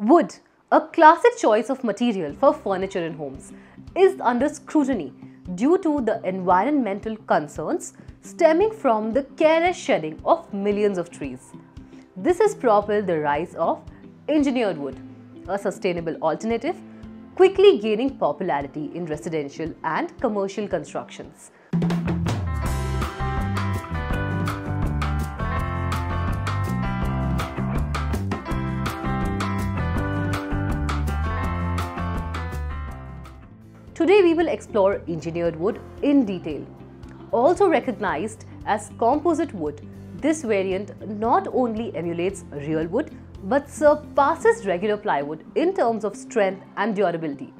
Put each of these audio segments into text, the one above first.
Wood, a classic choice of material for furniture in homes, is under scrutiny due to the environmental concerns stemming from the careless shedding of millions of trees. This has propelled the rise of engineered wood, a sustainable alternative quickly gaining popularity in residential and commercial constructions. Today we will explore engineered wood in detail. Also recognized as composite wood, this variant not only emulates real wood but surpasses regular plywood in terms of strength and durability.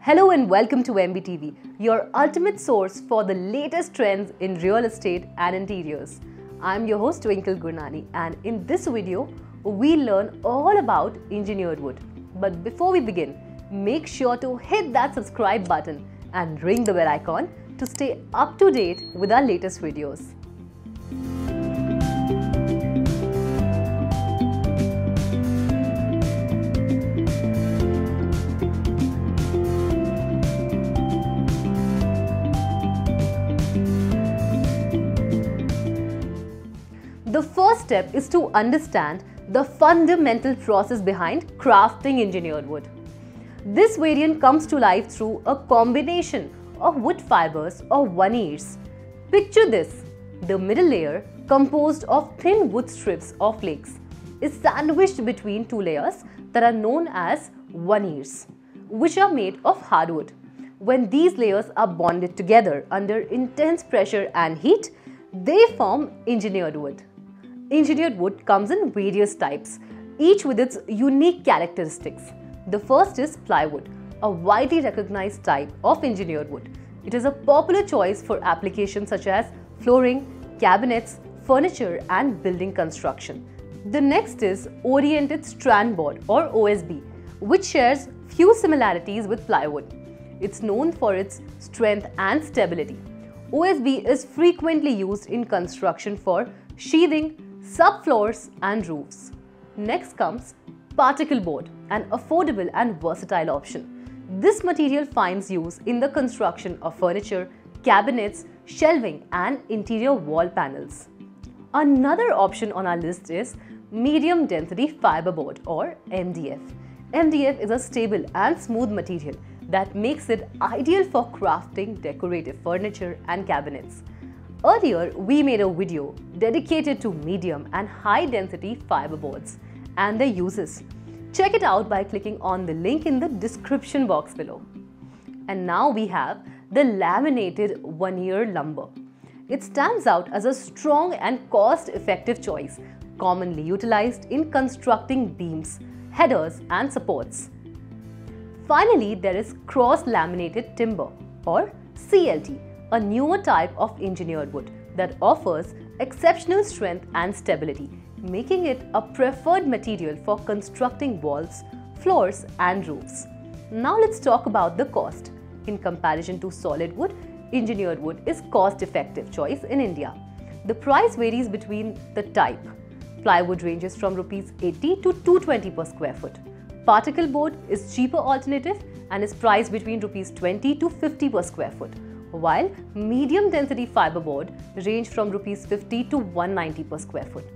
Hello and welcome to MBTV, your ultimate source for the latest trends in real estate and interiors. I'm your host Twinkle Gurnani, and in this video, we learn all about engineered wood. But before we begin, make sure to hit that subscribe button and ring the bell icon to stay up to date with our latest videos. The first step is to understand the fundamental process behind crafting engineered wood. This variant comes to life through a combination of wood fibers or veneers. Picture this, the middle layer, composed of thin wood strips or flakes, is sandwiched between two layers that are known as veneers, which are made of hardwood. When these layers are bonded together under intense pressure and heat, they form engineered wood. Engineered wood comes in various types, each with its unique characteristics. The first is plywood, a widely recognized type of engineered wood. It is a popular choice for applications such as flooring, cabinets, furniture, and building construction. The next is Oriented Strand Board or OSB, which shares few similarities with plywood. It's known for its strength and stability. OSB is frequently used in construction for sheathing, subfloors and roofs. Next comes particle board, an affordable and versatile option. This material finds use in the construction of furniture, cabinets, shelving and interior wall panels. Another option on our list is medium density fiber board or MDF. MDF is a stable and smooth material that makes it ideal for crafting decorative furniture and cabinets. Earlier, we made a video dedicated to medium and high density fiber boards and their uses. Check it out by clicking on the link in the description box below. And now we have the laminated veneer lumber. It stands out as a strong and cost-effective choice, commonly utilized in constructing beams, headers and supports. Finally, there is cross-laminated timber or CLT, a newer type of engineered wood that offers exceptional strength and stability, making it a preferred material for constructing walls, floors and roofs. Now let's talk about the cost. In comparison to solid wood, engineered wood is cost-effective choice in India. The price varies between the type. Plywood ranges from ₹80 to ₹220 per square foot. Particle board is cheaper alternative and is priced between ₹20 to ₹50 per square foot, while medium density fiber board range from ₹50 to ₹190 per square foot.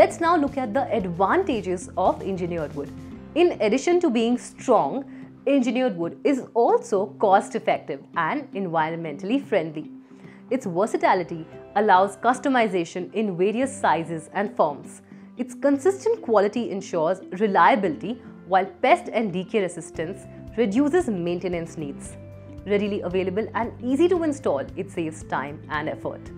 Let's now look at the advantages of engineered wood. In addition to being strong, engineered wood is also cost effective and environmentally friendly. Its versatility allows customization in various sizes and forms. Its consistent quality ensures reliability, while pest and decay resistance reduces maintenance needs. Readily available and easy to install, it saves time and effort.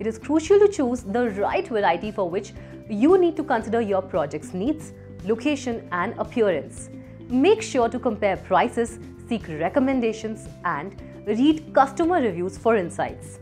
It is crucial to choose the right variety, for which you need to consider your project's needs, location and appearance. Make sure to compare prices, seek recommendations and read customer reviews for insights.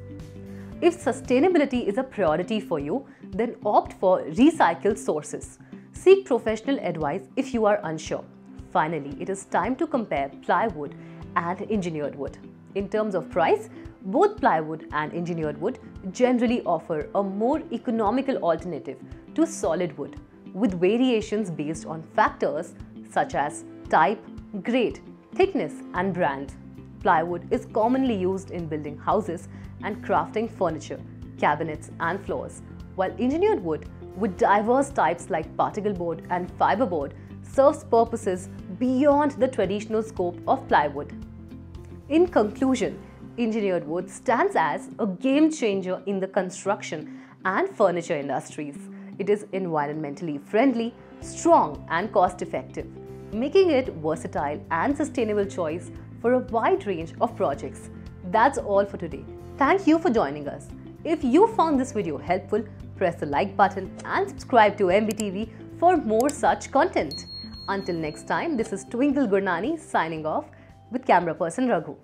If sustainability is a priority for you, then opt for recycled sources. Seek professional advice if you are unsure. Finally, it is time to compare plywood and engineered wood. In terms of price, both plywood and engineered wood generally offer a more economical alternative to solid wood. with variations based on factors such as type, grade, thickness and brand. Plywood is commonly used in building houses and crafting furniture, cabinets and floors, while engineered wood with diverse types like particle board and fiberboard serves purposes beyond the traditional scope of plywood. In conclusion, engineered wood stands as a game changer in the construction and furniture industries. It is environmentally friendly, strong and cost-effective, making it a versatile and sustainable choice for a wide range of projects. That's all for today. Thank you for joining us. If you found this video helpful, press the like button and subscribe to MBTV for more such content. Until next time, this is Twinkle Gurnani signing off with camera person Raghu.